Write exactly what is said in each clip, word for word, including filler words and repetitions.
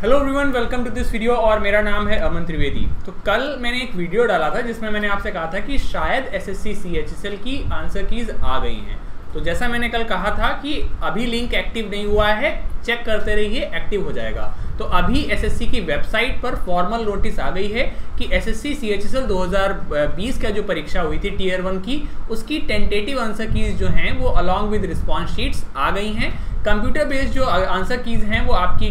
Hello everyone, welcome to this video. और मेरा नाम है अमन त्रिवेदी। तो कल मैंने एक वीडियो डाला था जिसमें मैंने आपसे कहा था कि शायद एसएससी सीएचएसएल की आंसर कीज आ गई हैं। तो जैसा मैंने कल कहा था कि अभी लिंक एक्टिव नहीं हुआ है, चेक करते रहिए, एक्टिव हो जाएगा। तो अभी एसएससी की वेबसाइट पर फॉर्मल नोटिस आ गई है कि एसएससी सीएचएसएल दो हज़ार बीस का जो परीक्षा हुई थी टीयर वन की, उसकी टेंटेटिव आंसर कीज जो हैं वो अलॉन्ग विद रिस्पॉन्स शीट्स आ गई हैं। कंप्यूटर बेस्ड जो आंसर कीज हैं वो आपकी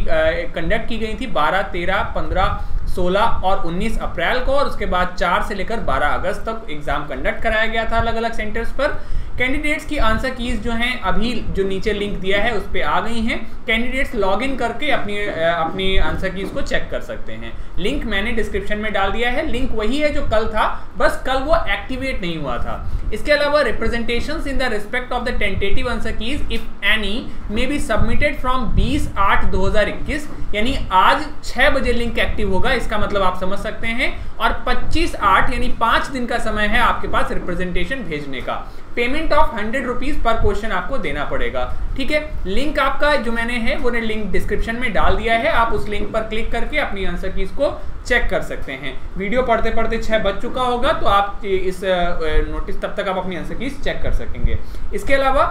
कंडक्ट की गई थी बारह, तेरह, पंद्रह, सोलह और उन्नीस अप्रैल को, और उसके बाद चार से लेकर बारह अगस्त तक एग्जाम कंडक्ट कराया गया था अलग अलग सेंटर्स पर। कैंडिडेट्स की आंसर कीज जो हैं अभी जो नीचे लिंक दिया है उस पर आ गई हैं। कैंडिडेट्स लॉगिन करके अपनी अपनी आंसर कीज को चेक कर सकते हैं। लिंक मैंने डिस्क्रिप्शन में डाल दिया है। लिंक वही है जो कल था, बस कल वो एक्टिवेट नहीं हुआ था। इसके अलावा representations in the respect of the tentative answer keys if any may be submitted from बीस आठ दो हज़ार इक्कीस, यानी आज छः बजे लिंक एक्टिव होगा, इसका मतलब आप समझ सकते हैं। और पच्चीस आठ यानी पाँच दिन का समय है आपके पास रिप्रेजेंटेशन भेजने का। पेमेंट ऑफ हंड्रेड रुपीज़ पर क्वेश्चन आपको देना पड़ेगा, ठीक है। लिंक आपका जो मैंने है वो ने लिंक डिस्क्रिप्शन में डाल दिया है, आप उस लिंक पर क्लिक करके अपनी आंसर कीज को चेक कर सकते हैं। वीडियो पढ़ते पढ़ते छः बज चुका होगा, तो आप इस नोटिस तब तक आप अपनी आंसर कीज चेक कर सकेंगे। इसके अलावा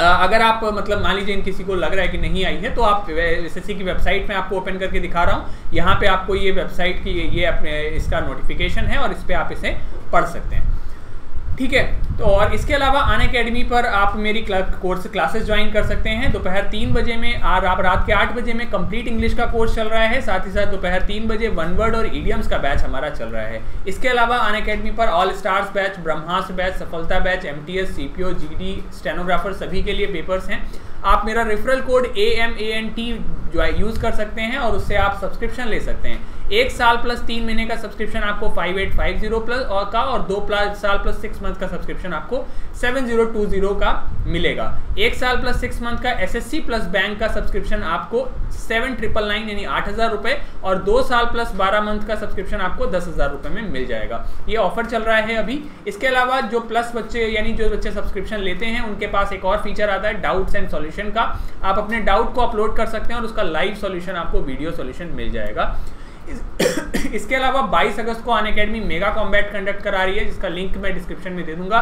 अगर आप मतलब मान लीजिए किसी को लग रहा है कि नहीं आई है, तो आप एसएससी की वेबसाइट में आपको ओपन करके दिखा रहा हूँ। यहाँ पे आपको ये वेबसाइट की ये अपने इसका नोटिफिकेशन है और इस पर आप इसे पढ़ सकते हैं, ठीक है। तो और इसके अलावा अनअकैडमी पर आप मेरी कोर्स क्लासेस ज्वाइन कर सकते हैं। दोपहर तीन बजे में और आप रात के आठ बजे में कंप्लीट इंग्लिश का कोर्स चल रहा है। साथ ही साथ दोपहर तीन बजे वन वर्ड और इडियम्स का बैच हमारा चल रहा है। इसके अलावा अनअकैडमी पर all stars batch, Brahmastra batch, Safalta batch, M T S, C P O, G D, stenographer सभी के लिए पेपर्स हैं। आप मेरा referral code A M A N T जो है यूज़ कर सकते हैं और उससे आप सब्सक्रिप्शन ले सकते हैं। एक साल प्लस तीन महीने का सब्सक्रिप्शन आपको five eight five zero plus और का और दो प्लस साल प्लस सिक्स मंथ का सब्सक्रिप्शन आपको सेवन जीरो टू जीरो का मिलेगा। एक साल प्लस सिक्स मंथ का एसएससी प्लस बैंक का सब्सक्रिप्शन आपको सेवन ट्रिपल नाइन यानी आठ हज़ार रुपये और दो साल प्लस बारह मंथ का सब्सक्रिप्शन आपको दस हज़ार रुपये में मिल जाएगा। ये ऑफर चल रहा है अभी। इसके अलावा जो प्लस बच्चे यानी जो बच्चे सब्सक्रिप्शन लेते हैं उनके पास एक और फीचर आता है डाउट्स एंड सॉल्यूशन का। आप अपने डाउट को अपलोड कर सकते हैं और उसका लाइव सॉल्यूशन आपको वीडियो सॉल्यूशन मिल जाएगा। इस, इसके अलावा बाईस अगस्त को अनअकैडमी मेगा कॉम्बैट कंडक्ट करा रही है, जिसका लिंक मैं डिस्क्रिप्शन में दे दूंगा।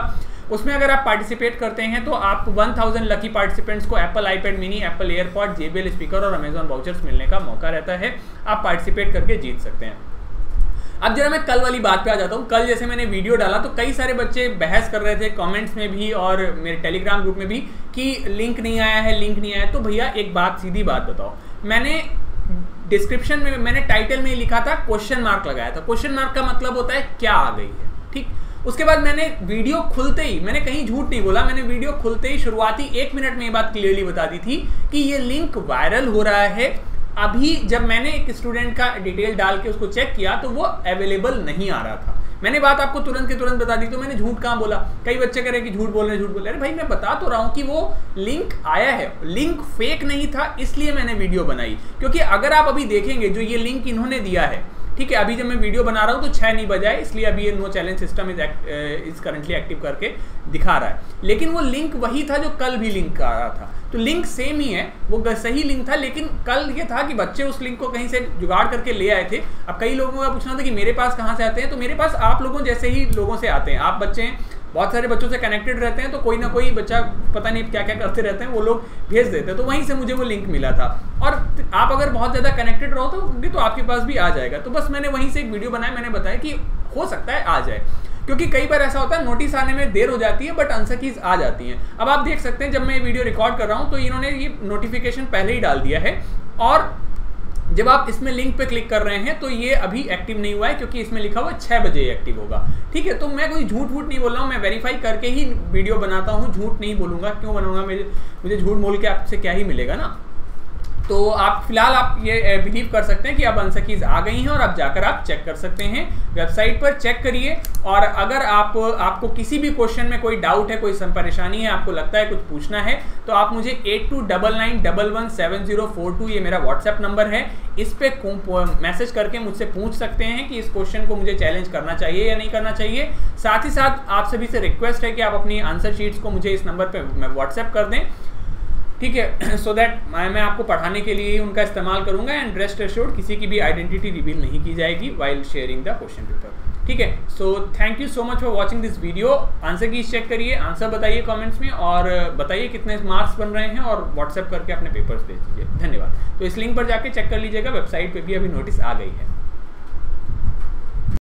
उसमें अगर आप पार्टिसिपेट करते हैं तो आप एक हज़ार लकी पार्टिसिपेंट्स को Apple iPad mini, Apple AirPod, JBL speaker और अमेजॉन वाउचर्स मिलने का मौका रहता है। आप पार्टिसिपेट करके जीत सकते हैं। अब जरा मैं कल वाली बात पे आ जाता हूँ। कल जैसे मैंने वीडियो डाला तो कई सारे बच्चे बहस कर रहे थे कमेंट्स में भी और मेरे टेलीग्राम ग्रुप में भी कि लिंक नहीं आया है, लिंक नहीं आया है। तो भैया एक बात, सीधी बात बताओ, मैंने डिस्क्रिप्शन में मैंने टाइटल में लिखा था, क्वेश्चन मार्क लगाया था। क्वेश्चन मार्क का मतलब होता है क्या आ गई है, ठीक। उसके बाद मैंने वीडियो खुलते ही, मैंने कहीं झूठ नहीं बोला, मैंने वीडियो खुलते ही शुरुआती एक मिनट में ये बात क्लियरली बता दी थी कि ये लिंक वायरल हो रहा है। अभी जब मैंने एक स्टूडेंट का डिटेल डाल के उसको चेक किया तो वो अवेलेबल नहीं आ रहा था। मैंने बात आपको तुरंत के तुरंत बता दी, तो मैंने झूठ कहाँ बोला। कई बच्चे कह रहे कि झूठ बोल रहे हैं, झूठ बोल रहे हैं। अरे भाई, मैं बता तो रहा हूँ कि वो लिंक आया है। लिंक फेक नहीं था, इसलिए मैंने वीडियो बनाई। क्योंकि अगर आप अभी देखेंगे जो ये लिंक इन्होंने दिया है, ठीक है, अभी जब मैं वीडियो बना रहा हूँ तो छः नहीं बजा है, इसलिए अभी ये no challenge system is is currently active करके दिखा रहा है। लेकिन वो लिंक वही था जो कल भी लिंक आ रहा था, तो लिंक सेम ही है, वो सही लिंक था। लेकिन कल ये था कि बच्चे उस लिंक को कहीं से जुगाड़ करके ले आए थे। अब कई लोगों का पूछना था कि मेरे पास कहाँ से आते हैं, तो मेरे पास आप लोगों जैसे ही लोगों से आते हैं। आप बच्चे हैं, बहुत सारे बच्चों से कनेक्टेड रहते हैं, तो कोई ना कोई बच्चा पता नहीं क्या क्या करते रहते हैं, वो लोग भेज देते हैं। तो वहीं से मुझे वो लिंक मिला था। और आप अगर बहुत ज़्यादा कनेक्टेड रहो तो, तो आपके पास भी आ जाएगा। तो बस मैंने वहीं से एक वीडियो बनाया, मैंने बताया कि हो सकता है आ जाए, क्योंकि कई बार ऐसा होता है नोटिस आने में देर हो जाती है बट आंसर कीज आ जाती हैं। अब आप देख सकते हैं जब मैं वीडियो रिकॉर्ड कर रहा हूँ तो इन्होंने ये नोटिफिकेशन पहले ही डाल दिया है, और जब आप इसमें लिंक पे क्लिक कर रहे हैं तो ये अभी एक्टिव नहीं हुआ है, क्योंकि इसमें लिखा हुआ छः बजे एक्टिव होगा, ठीक है। तो मैं कोई झूठ वूठ नहीं बोल रहा हूँ, मैं वेरीफाई करके ही वीडियो बनाता हूँ, झूठ नहीं बोलूँगा। क्यों बनाऊँगा, मुझे मुझे झूठ बोल के आपसे क्या ही मिलेगा ना। तो आप फिलहाल आप ये बिलीव कर सकते हैं कि अब आंसर कीज आ गई हैं और आप जाकर आप चेक कर सकते हैं। वेबसाइट पर चेक करिए, और अगर आप आपको किसी भी क्वेश्चन में कोई डाउट है, कोई परेशानी है, आपको लगता है कुछ पूछना है, तो आप मुझे eight two double nine double one seven zero four two, ये मेरा व्हाट्सएप नंबर है, इस पर मैसेज करके मुझसे पूछ सकते हैं कि इस क्वेश्चन को मुझे चैलेंज करना चाहिए या नहीं करना चाहिए। साथ ही साथ आप सभी से रिक्वेस्ट है कि आप अपनी आंसर शीट्स को मुझे इस नंबर पर व्हाट्सएप कर दें। ठीक है, सो दैट मैं आपको पढ़ाने के लिए ही उनका इस्तेमाल करूंगा एंड रेस्ट एश्योर्ड किसी की भी आइडेंटिटी रिवील नहीं की जाएगी while sharing the question paper. ठीक है, so thank you so much for watching this video. Answer key check करिए, आंसर बताइए कमेंट्स में और बताइए कितने मार्क्स बन रहे हैं और व्हाट्सएप करके अपने पेपर्स भेज दीजिए। धन्यवाद। तो इस लिंक पर जाके चेक कर लीजिएगा, वेबसाइट पर भी अभी नोटिस आ गई है।